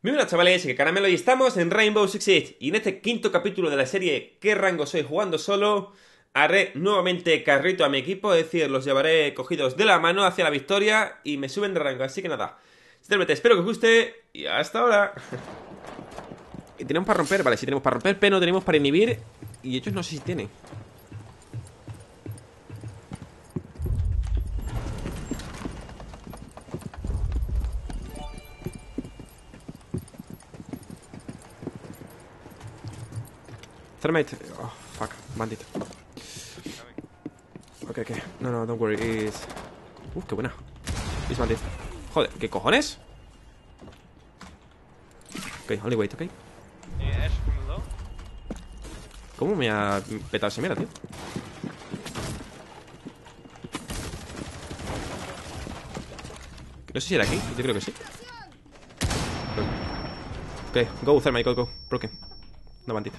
Muy buenas chavales, que Caramelo y estamos en Rainbow Six Siege. Y en este quinto capítulo de la serie ¿Qué rango soy jugando solo? Haré nuevamente carrito a mi equipo, es decir, los llevaré cogidos de la mano hacia la victoria y me suben de rango, así que nada. Sinceramente, espero que os guste y hasta ahora. ¿Y tenemos para romper? Vale, sí tenemos para romper, pero no tenemos para inhibir. Y ellos no sé si tienen. Thermite. Oh, fuck. Bandit. Ok. No, don't worry. It's... qué buena. It's Bandit. Joder, ¿qué cojones? Ok, only wait, ok. ¿Cómo me ha petado ese mierda, tío? No sé si era aquí. Yo creo que sí. Ok, go, Thermite, go. Broken. No, Bandit.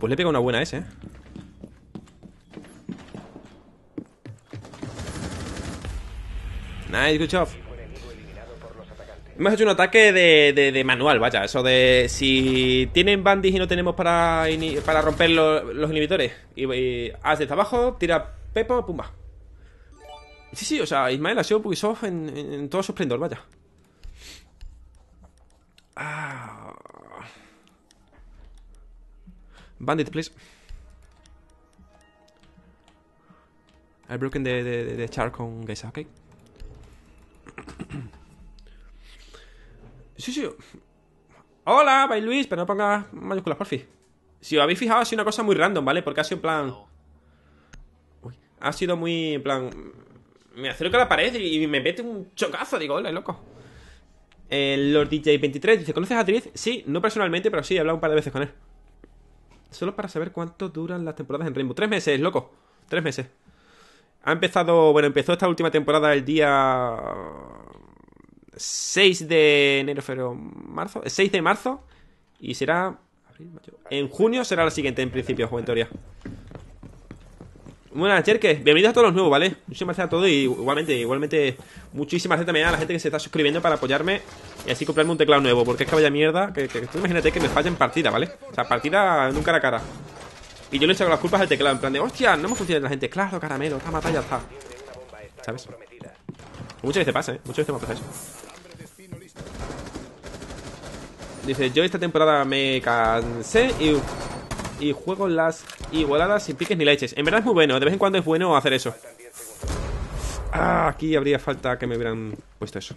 Pues le he pegado una buena a ese, ¿eh? Nice, good job. Hemos hecho un ataque de manual, vaya. Eso de si tienen bandits y no tenemos para romper los inhibidores. Y Ash desde abajo, tira Pepo, pumba. Sí, o sea, Ismael ha sido Pugisoff en todo su esplendor, vaya. Bandit, please. I've broken the charcoal guys, ok. Sí. Hola, by Luis, pero no pongas mayúsculas, porfi. Si os habéis fijado, ha sido una cosa muy random, ¿vale? Porque ha sido en plan... Uy, ha sido muy en plan... Me acerco a la pared y me mete un chocazo, digo, hola, loco. Lord DJ23 dice, ¿conoces a Driz? Sí, no personalmente, pero sí, he hablado un par de veces con él. Solo para saber cuánto duran las temporadas en Rainbow. 3 meses, loco. 3 meses. Empezó esta última temporada el día 6 de enero, febrero, marzo. 6 de marzo. Y será... En junio será la siguiente, en principio, en teoría. Buenas, Jerkes. Bienvenidos a todos los nuevos, ¿vale? Muchísimas gracias a todos. Y igualmente muchísimas gracias también a la gente que se está suscribiendo para apoyarme. Y así comprarme un teclado nuevo, porque es que vaya mierda que tú imagínate que me falla en partida, ¿vale? O sea, partida en un cara a cara. Y yo le echo las culpas al teclado, en plan de hostia, no me funciona la gente, claro, Caramelo, está matada, ya está. ¿Sabes? Muchas veces pasa, ¿eh? Muchas veces me pasa eso. Dice, yo esta temporada me cansé y juego las igualadas sin piques ni leches. En verdad es muy bueno, de vez en cuando es bueno hacer eso. Ah, aquí habría falta que me hubieran puesto eso.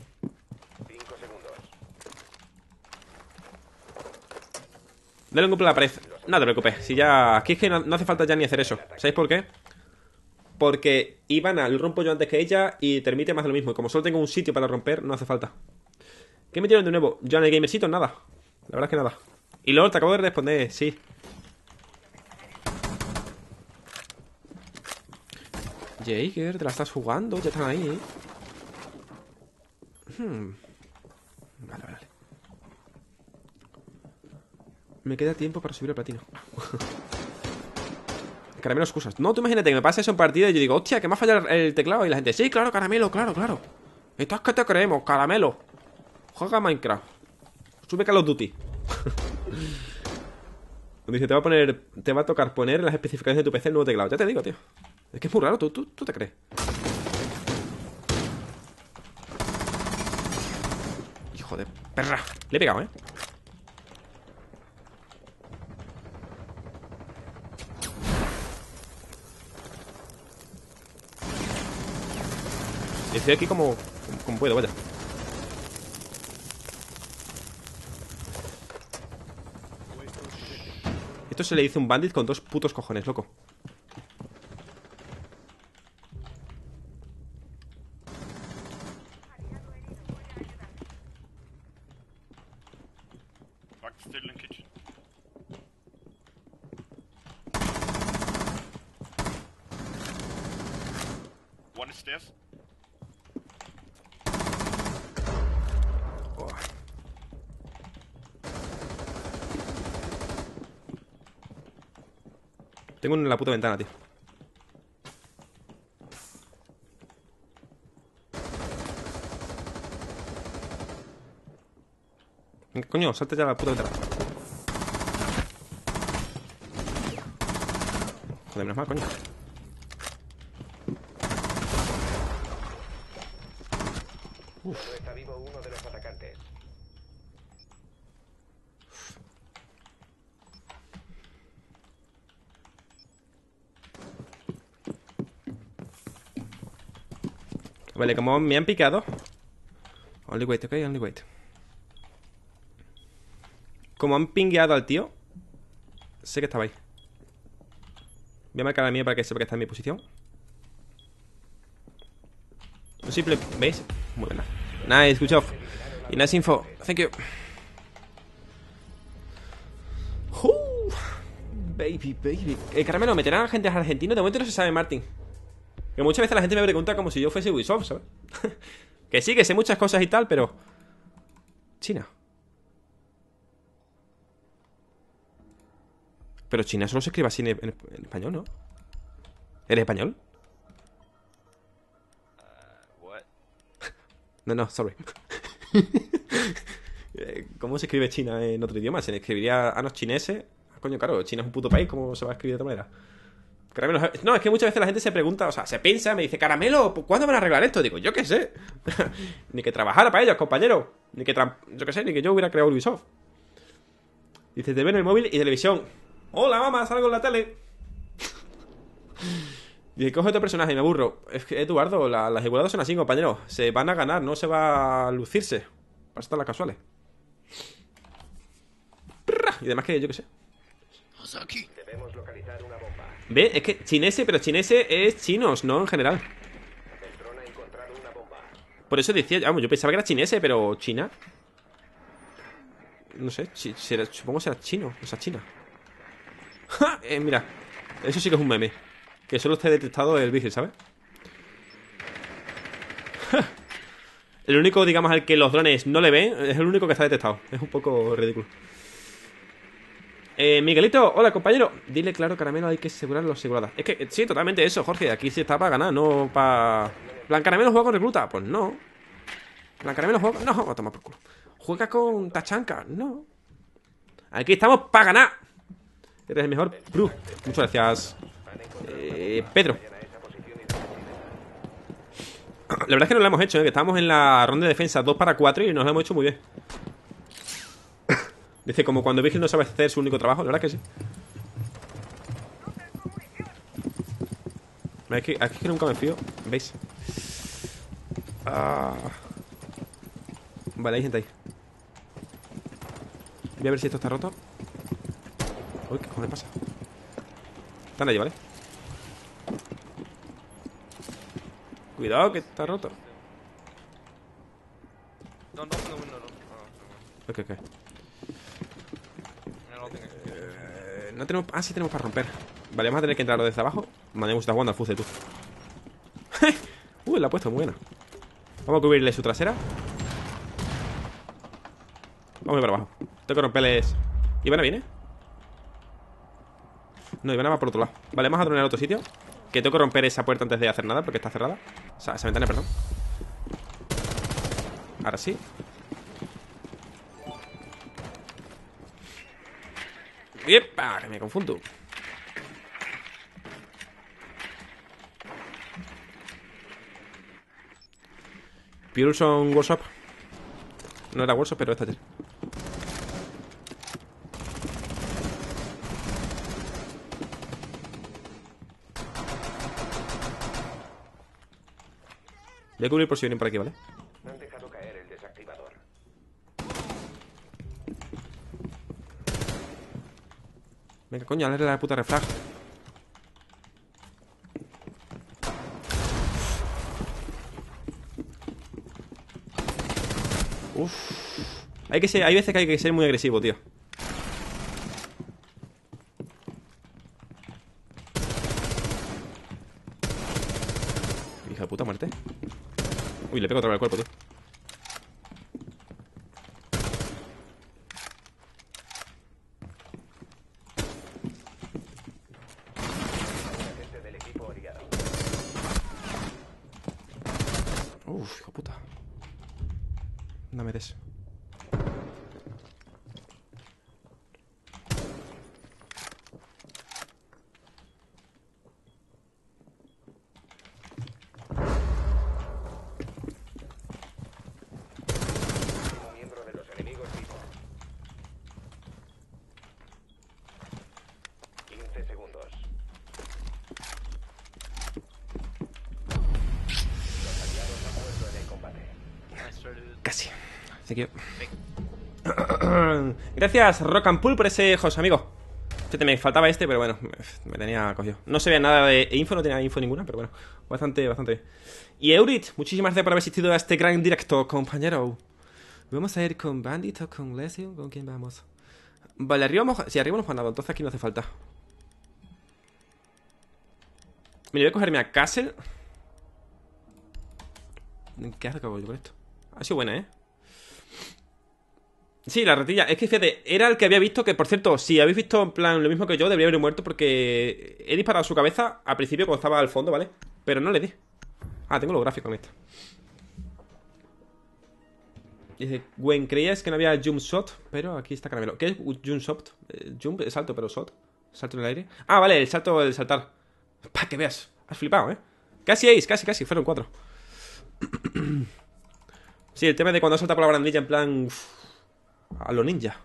No le compro la pared. No te preocupes. Si ya... Aquí es que no hace falta ya ni hacer eso. ¿Sabéis por qué? Porque Ivana lo rompo yo antes que ella y Thermite más de lo mismo. Y como solo tengo un sitio para romper, no hace falta. ¿Qué me dieron de nuevo? Yo en el gamercito, nada. La verdad es que nada. Y luego te acabo de responder, sí. Jäger, te la estás jugando. Ya están ahí, ¿eh? Vale. Me queda tiempo para subir al platino. Caramelo, excusas. No, tú imagínate que me pasa eso en partida y yo digo, hostia, que me ha fallado el teclado. Y la gente, sí, claro, Caramelo, claro. Esto es que te creemos, Caramelo. Juega Minecraft. Sube Call of Duty. Dice, te va a tocar poner en las especificaciones de tu PC el nuevo teclado. Ya te digo, tío. Es que es muy raro, tú te crees. Hijo de perra. Le he pegado, ¿eh? Estoy aquí como puedo, vaya. Esto se le dice un bandit con dos putos cojones, loco. Tengo uno en la puta ventana, tío. Coño, salte ya la puta detrás. Joder, menos mal, coño. Uf. Está vivo uno de los atacantes. Vale, como me han picado. Only wait, ok, only wait. Como han pingueado al tío, sé que estaba ahí. Voy a marcar la mía para que sepa que está en mi posición. Un simple... ¿Veis? Muy buena. Nice, good job. Y nice info. Thank you. Baby, baby. Carmelo, ¿meterán a gente argentina? De momento no se sabe, Martín. Que muchas veces la gente me pregunta como si yo fuese Ubisoft, ¿sabes? Que sí, que sé muchas cosas y tal, pero... China. Pero China solo se escribe así en español, ¿no? ¿Eres español? No, no, sorry. ¿Cómo se escribe China en otro idioma? ¿Se le escribiría a los chineses? Coño, claro, China es un puto país, ¿cómo se va a escribir de otra manera? Caramelo. No, es que muchas veces la gente se pregunta, o sea, se piensa, me dice, Caramelo, ¿cuándo van a arreglar esto? Digo, yo qué sé. Ni que trabajara para ellos, compañero. Ni que yo qué sé, ni que yo hubiera creado Ubisoft. Dice, te ven el móvil y televisión. Hola, mamá, salgo en la tele. Dice, coge otro personaje, me aburro. Es que, Eduardo, las igualadas son así, compañero. Se van a ganar, no se va a lucirse. Para estar las casuales. Y además que yo qué sé. Aquí. Debemos localizar una bomba. Ve, es que chinese, pero chinese es chinos, ¿no? En general. El dron ha encontrado una bomba. Por eso decía, vamos, yo pensaba que era chinese, pero China. No sé, supongo que será chino, o sea, China. ¡Ja! Mira, eso sí que es un meme. Que solo está detectado el Vigil, ¿sabes? ¡Ja! El único, digamos, al que los drones no le ven, es el único que está detectado. Es un poco ridículo. Miguelito, hola compañero. Dile claro, Caramelo, hay que asegurar los aseguradas. Es que sí, totalmente eso, Jorge. Aquí sí está para ganar, no para... ¿Blancaramelo juega con recluta? Pues no. ¿Blancaramelo juega? No, a tomar por culo. ¿Juega con tachanca? No. Aquí estamos para ganar. Eres el mejor pro. Muchas gracias, Pedro. La verdad es que no lo hemos hecho, que estábamos en la ronda de defensa 2-4 y nos lo hemos hecho muy bien. Dice, como cuando Vigil no sabe hacer su único trabajo. La verdad que sí. Aquí es que nunca me fío. ¿Veis? Ah. Vale, hay gente ahí. Voy a ver si esto está roto. Uy, ¿qué cojones pasa? Están allí, ¿vale? Cuidado, que está roto. No. Ok, ok. No tenemos... Ah, sí tenemos para romper. Vale, vamos a tener que entrarlo desde abajo. Madre mía, está jugando al Fuze, tú. La ha puesto muy buena. Vamos a cubrirle su trasera. Vamos a ir para abajo. Tengo que romperles... ¿Ivana viene? No, Ivana va por otro lado. Vale, vamos a dronear a otro sitio. Que tengo que romper esa puerta antes de hacer nada, porque está cerrada. O sea, esa ventana, perdón. Ahora sí. ¡Yepa! Que me confundo. Pulson Workshop. No era Workshop, pero esta es. Voy a cubrir por si vienen por aquí, ¿vale? Han dejado caer el desactivador. Venga, coño, dale la puta refrag. Uff. Hay veces que hay que ser muy agresivo, tío. Hija de puta, muerte. Uy, le pego otra vez al cuerpo, tío. Uf, hijo puta. No me des. casi. Así que... Gracias, Rock and Pool, por ese host, amigo. Fíjate, me faltaba este, pero bueno, me tenía cogido. No se veía nada de info, no tenía info ninguna, pero bueno, bastante, bastante. Y Eurit, muchísimas gracias por haber asistido a este gran directo, compañero. ¿Vamos a ir con Bandit o con Lesion? ¿Con quién vamos? Vale, arriba vamos... Sí, arriba no hemos ganado, entonces aquí no hace falta. Me voy a cogerme a Castle. ¿Qué hago yo con esto? Ha sido buena, ¿eh? Sí, la ratilla. Es que fíjate, era el que había visto que, por cierto, si habéis visto en plan lo mismo que yo, debería haber muerto porque he disparado a su cabeza al principio cuando estaba al fondo, ¿vale? Pero no le di. Ah, tengo los gráficos en esto. Dice, Gwen, creías que no había jump shot, pero aquí está caramelo. ¿Qué es jump shot? Jump es salto, pero shot. Salto en el aire. Ah, vale, el salto, el saltar. Para que veas. Has flipado, ¿eh? Casi ace, casi. Fueron 4. Sí, el tema de cuando salta por la barandilla en plan... Uff, a lo ninja.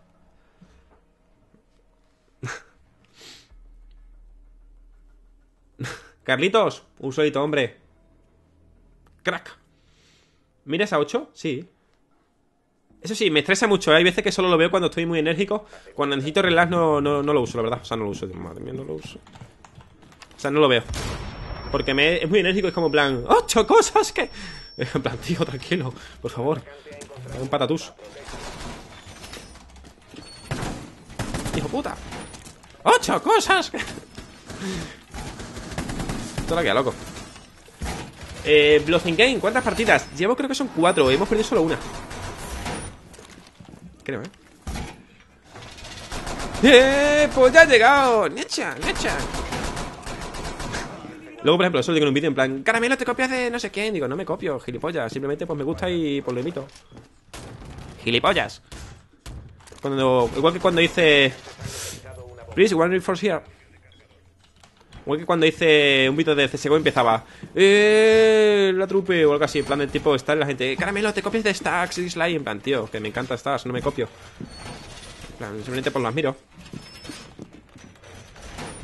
Carlitos, un solito, hombre. Crack. ¿Miras a 8? Sí. Eso sí, me estresa mucho, ¿eh? Hay veces que solo lo veo cuando estoy muy enérgico. Cuando necesito relax no lo uso, la verdad. O sea, no lo uso, madre mía, no lo uso. O sea, no lo veo porque es muy enérgico, es como en plan 8 cosas que... En plan, tío, tranquilo, por favor. Un patatús. Hijo puta. 8 cosas. Esto la queda loco. Blocking Game, ¿cuántas partidas? Llevo, creo que son 4, hemos perdido solo una. Creo, ¿eh? Pues ya ha llegado. Necha. Luego, por ejemplo, eso lo digo en un vídeo en plan, caramelo, te copias de no sé quién. Digo, no me copio, gilipollas. Simplemente pues me gusta y pues lo imito. Gilipollas. Igual que cuando dice Please, one reinforce here. Igual que cuando hice un vídeo de CSGO empezaba la trupe o algo así, en plan del tipo Stars, la gente, caramelo, te copias de Stacks y Slime. En plan, tío, que me encanta Stars, no me copio. En plan, simplemente pues las miro.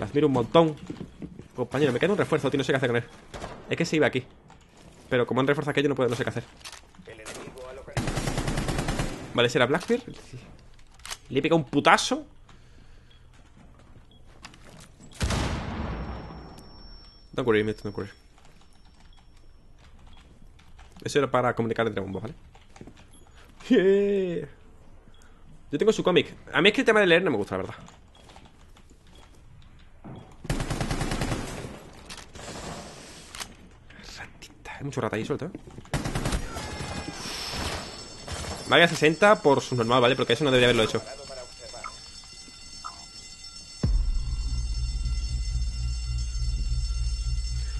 Las miro un montón. Compañero, me queda un refuerzo, tío, no sé qué hacer con él. Es que se iba aquí, pero como han reforzado aquello no sé qué hacer. Vale, ¿será Blackbeard? Sí. Le he pegado un putazo. Don't worry, mate, don't worry. Eso era para comunicar entre bombos, ¿vale? Yeah. Yo tengo su cómic. A mí es que el tema de leer no me gusta, la verdad. Ratita. Hay mucho rata ahí suelto, ¿eh? Vaya 60 por subnormal, ¿vale? Porque eso no debería haberlo hecho.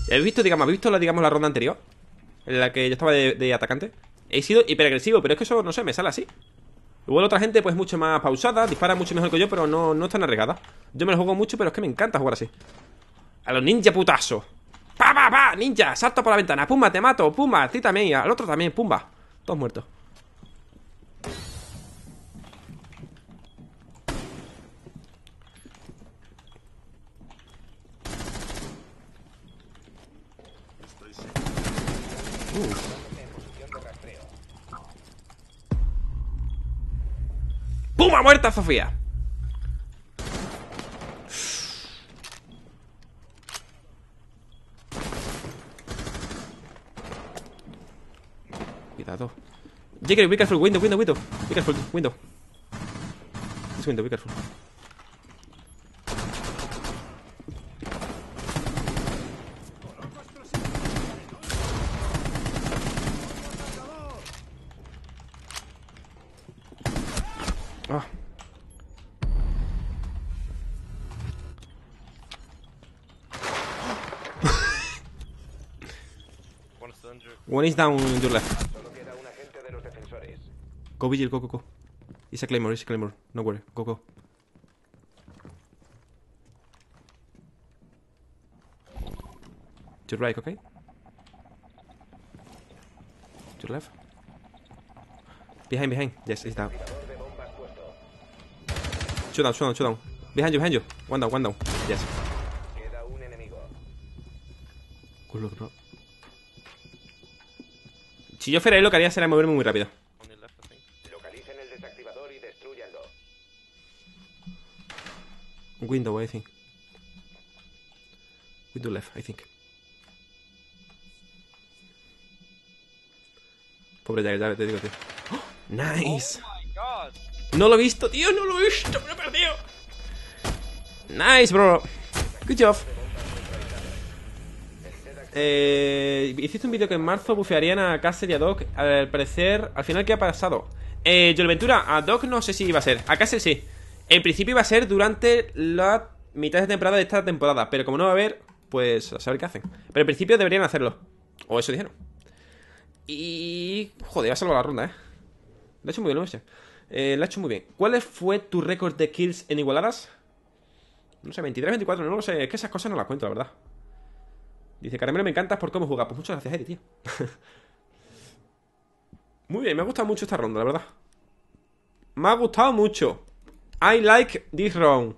¿Habéis visto, digamos, la ronda anterior? En la que yo estaba de atacante. He sido hiperagresivo, pero es que eso, no sé, me sale así. Igual otra gente, pues, mucho más pausada. Dispara mucho mejor que yo, pero no es tan arriesgada. Yo me lo juego mucho, pero es que me encanta jugar así. A los ninja putazo. ¡Pa, pa, pa! ¡Ninja! Salto por la ventana. ¡Pumba, te mato! ¡Pumba! A ti también, al otro también. ¡Pumba! Todos muertos. ¡Puma muerta, Sofía! Cuidado. Jäger, be careful, window. Be careful, window. Es window, be careful. One is down your left. Go Vigil, go. It's a claymore. No worry, go. To right, okay? To left. Behind. Yes, it's down. Shoot down. Behind you. One down. Yes. Queda un enemigo. Good luck, bro. Si yo fuera él, lo que haría sería moverme muy rápido. window, I think. Window left, I think. Pobre Jäger, ya te digo, tío. ¡Oh! ¡Nice! Oh my God. No lo he visto, tío, no lo he visto, me lo he perdido. Nice, bro. Good job. Hiciste un vídeo que en marzo bufearían a Castle y a Doc. Al parecer, al final, ¿qué ha pasado? Ventura, a Doc no sé si iba a ser. A Castle sí. En principio iba a ser durante la mitad de temporada de esta temporada. Pero como no va a haber, pues a saber qué hacen. Pero en principio deberían hacerlo. O eso dijeron. Y... joder, va a salvar la ronda, eh. Lo ha hecho muy bien, lo ha hecho muy bien. ¿Cuál fue tu récord de kills en igualadas? No sé, 23, 24, no lo sé. Es que esas cosas no las cuento, la verdad. Dice, Caramelo, me encantas por cómo jugar. Pues muchas gracias, Eri, tío. Muy bien, me ha gustado mucho esta ronda, la verdad. Me ha gustado mucho. I like this round.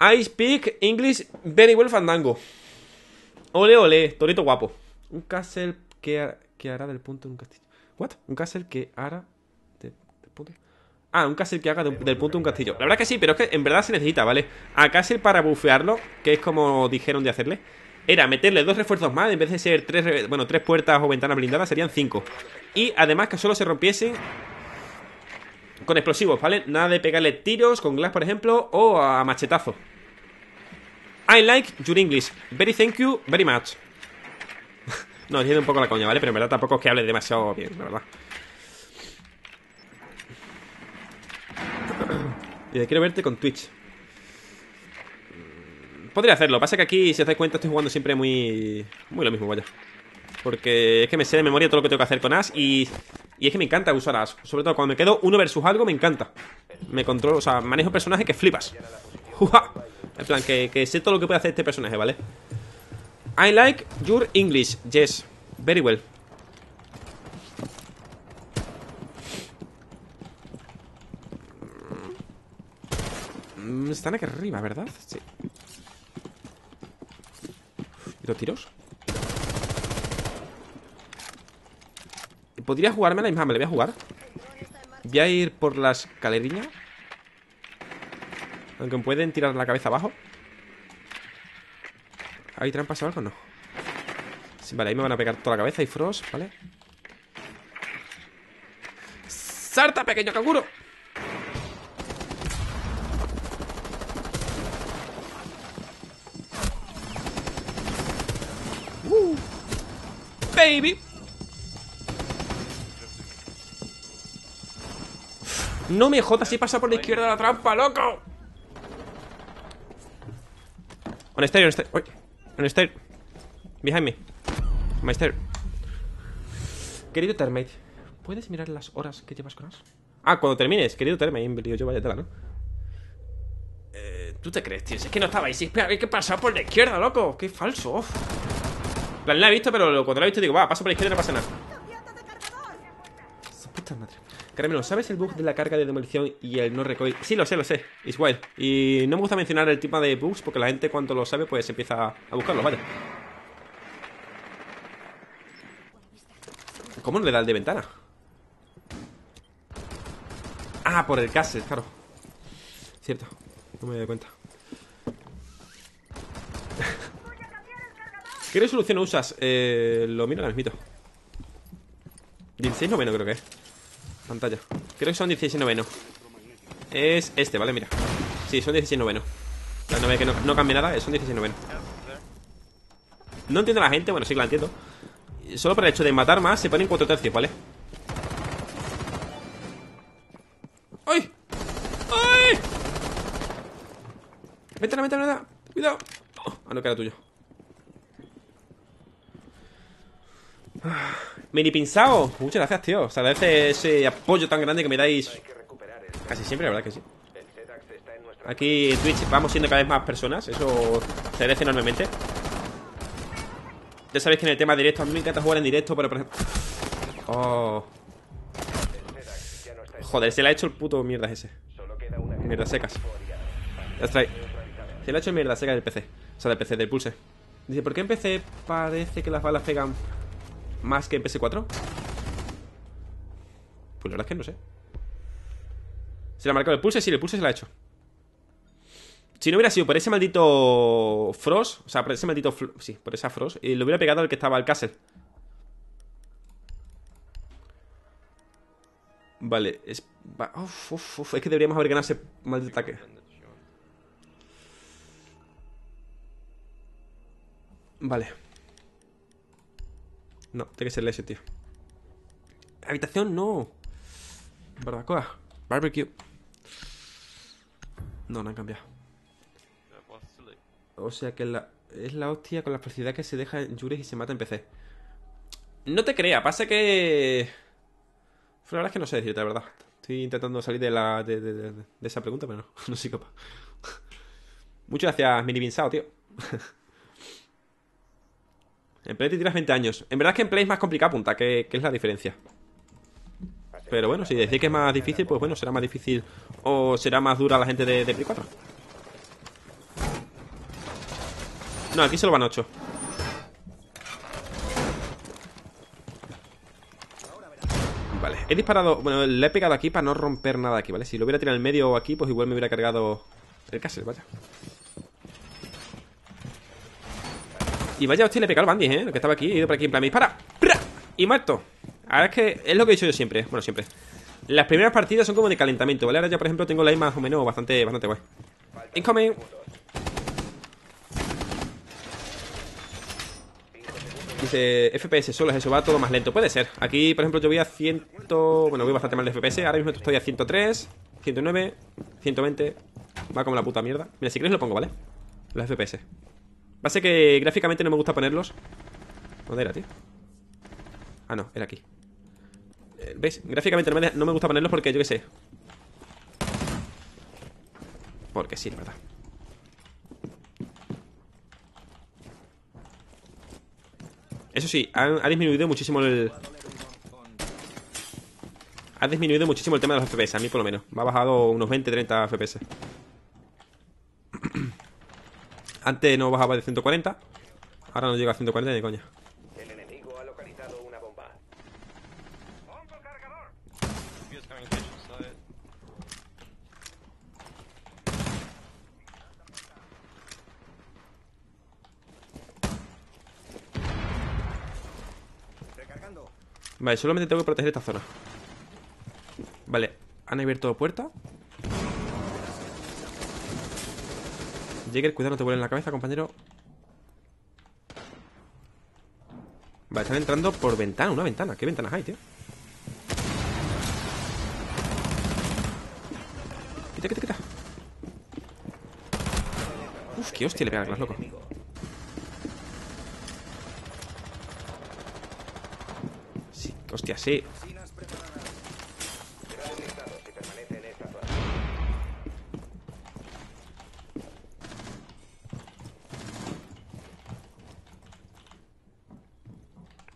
I speak English very well, Fandango. Ole, ole, torito guapo. Un castle que hará del punto de un castillo. ¿What? Un castle que hará del punto. Ah, un castle que haga del punto un castillo. La verdad que sí, pero es que en verdad se necesita, ¿vale? A castle para bufearlo, que es como dijeron de hacerle, era meterle 2 refuerzos más. En vez de ser 3, bueno, 3 puertas o ventanas blindadas, serían 5. Y además que solo se rompiesen con explosivos, ¿vale? Nada de pegarle tiros con glass, por ejemplo, o a machetazo. I like your English. Very thank you, very much. No, entiendo un poco la coña, ¿vale? Pero en verdad tampoco es que hable demasiado bien, la verdad. Y quiero verte con Twitch. Podría hacerlo, pasa que aquí, si os dais cuenta, estoy jugando siempre muy lo mismo, vaya. Porque es que me sé de memoria todo lo que tengo que hacer con Ash. Y es que me encanta usar Ash. Sobre todo cuando me quedo uno versus algo, me encanta. Me controlo, o sea, manejo personajes que flipas. ¡Uja! En plan, que sé todo lo que puede hacer este personaje, ¿vale? I like your English. Yes, very well. Están aquí arriba, ¿verdad? Sí. ¿Y los tiros? Podría jugarme la misma, me la voy a jugar. Voy a ir por la escalerilla. Aunque me pueden tirar la cabeza abajo. ¿Hay trampas o algo? No. Sí, vale, ahí me van a pegar toda la cabeza y Frost, ¿vale? ¡Sarta, pequeño canguro! Baby. No me jodas, si pasa por la izquierda de la trampa, loco. On stair. Behind me. My stair. Querido Thermite, ¿puedes mirar las horas que llevas con Ash? Ah, cuando termines, querido Thermite, invertido yo, vaya tela, ¿no? ¿Tú te crees, tío? Es que no estaba ahí. Si hay que pasar por la izquierda, loco. Qué falso. La he visto, pero cuando la he visto digo, va, paso por la izquierda y no pasa nada. Puta madre. Caramelo, ¿sabes el bug de la carga de demolición y el no recoil? Sí, lo sé. It's wild. Y no me gusta mencionar el tipo de bugs porque la gente cuando lo sabe pues empieza a buscarlo, vale. ¿Cómo no le da el de ventana? Ah, por el castle, claro. Cierto, no me doy cuenta. ¿Qué resolución usas? Lo miro ahora mismo. 16:9 creo que es. Pantalla. Creo que son 16:9. Es este, ¿vale? Mira. Sí, son 16:9. La 9 que no cambia nada, son 16:9. No entiendo a la gente, bueno, sí que la entiendo. Solo por el hecho de matar más se ponen 4 tercios, ¿vale? ¡Ay! ¡Ay! Ventana. Cuidado. Ah, no, que era tuyo. Mini Pinzao, muchas gracias, tío. O sea, agradece ese apoyo tan grande que me dais casi siempre, la verdad que sí. Aquí en Twitch vamos siendo cada vez más personas. Eso se agradece enormemente. Ya sabéis que en el tema de directo, a mí me encanta jugar en directo, pero por ejemplo... Oh. Joder, se le ha hecho el puto mierda ese. Mierda secas. Se le ha hecho mierda seca del PC. O sea, del PC, del Pulse. Dice, ¿por qué en PC parece que las balas pegan más que en PS4? Pues la verdad es que no sé. Se le ha marcado el pulse, sí, el pulse se lo ha hecho. Si no hubiera sido por ese maldito Frost, o sea, por ese maldito... Sí, por esa Frost, lo hubiera pegado al que estaba al Castle. Vale, es... Uf, uf, uf, es que deberíamos haber ganado ese maldito ataque. Vale. No, tiene que ser ese, tío. Habitación, no. Barbacoa. Barbecue. No, no han cambiado. O sea que es la hostia con la facilidad que se deja en Juris y se mata en PC. No te creas, pasa que... La verdad es que no sé decirte, la verdad. Estoy intentando salir de esa pregunta, pero no soy capaz. Muchas gracias, Mini Vinsao, tío. En Play te tiras 20 años. En verdad es que en Play es más complicado, punta, que es la diferencia. Pero bueno, si decís que es más difícil, pues bueno, será más difícil o será más dura la gente de Play 4. No, aquí solo van 8. Vale, he disparado, bueno, le he pegado aquí para no romper nada aquí, ¿vale? Si lo hubiera tirado en el medio o aquí, pues igual me hubiera cargado el Castle, vaya. Y vaya hostia, le he pegado al Bandit, ¿eh? Lo que estaba aquí, he ido por aquí en plan, me dispara, ¡pra! Y muerto. Ahora es que es lo que he dicho yo siempre. Bueno, siempre. Las primeras partidas son como de calentamiento, ¿vale? Ahora ya, por ejemplo, tengo la I más o menos bastante guay. Incoming. Dice, FPS solo es eso, va todo más lento. Puede ser. Aquí, por ejemplo, yo voy a 100... Bueno, voy bastante mal de FPS. Ahora mismo estoy a 103, 109, 120. Va como la puta mierda. Mira, si queréis lo pongo, ¿vale? Los FPS. Va a ser que gráficamente no me gusta ponerlos. ¿Dónde era, tío? Ah, no, era aquí. ¿Veis? Gráficamente no me gusta ponerlos porque yo qué sé. Porque sí, la verdad. Eso sí, ha disminuido muchísimo el... Ha disminuido muchísimo el tema de los FPS, a mí por lo menos. Me ha bajado unos 20-30 FPS. Antes no bajaba de 140. Ahora no llega a 140 ni coña. Vale, solamente tengo que proteger esta zona. Vale, han abierto puerta. Jäger, cuidado, no te vuelen la cabeza, compañero. Vale, están entrando por ventana, una ventana. ¿Qué ventanas hay, tío? Quita, quita, quita. Uf, qué hostia le pegan, loco. Hostia, sí. Está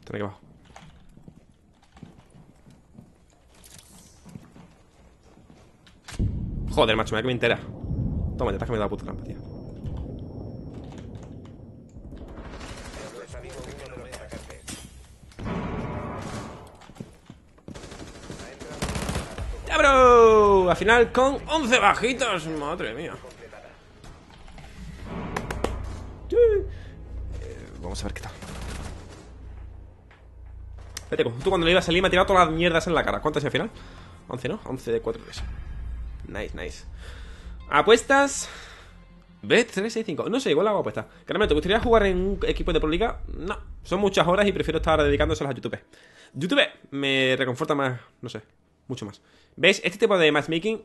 aquí abajo. Joder, macho, mira que me entera. Toma, ya estás que me da la puta trampa, tío. Al final con 11 bajitos. Madre mía. Vamos a ver qué tal. Espérate, tú cuando le iba a salir me ha tirado todas las mierdas en la cara. ¿Cuántas al final? 11, ¿no? 11 de 4 3. Nice, nice. Apuestas B365. No sé, igual hago apuesta. Carmen, ¿te gustaría jugar en un equipo de Pro Liga? No, son muchas horas y prefiero estar dedicándoselas a YouTube. YouTube me reconforta más, no sé, mucho más. ¿Veis? Este tipo de matchmaking,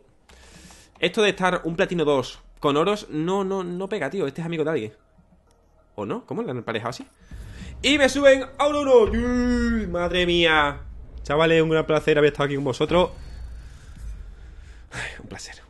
esto de estar un platino 2 con oros, no pega, tío. Este es amigo de alguien. ¿O no? ¿Cómo le han emparejado así? Y me suben a un oro. Madre mía. Chavales, un gran placer haber estado aquí con vosotros. Ay, un placer.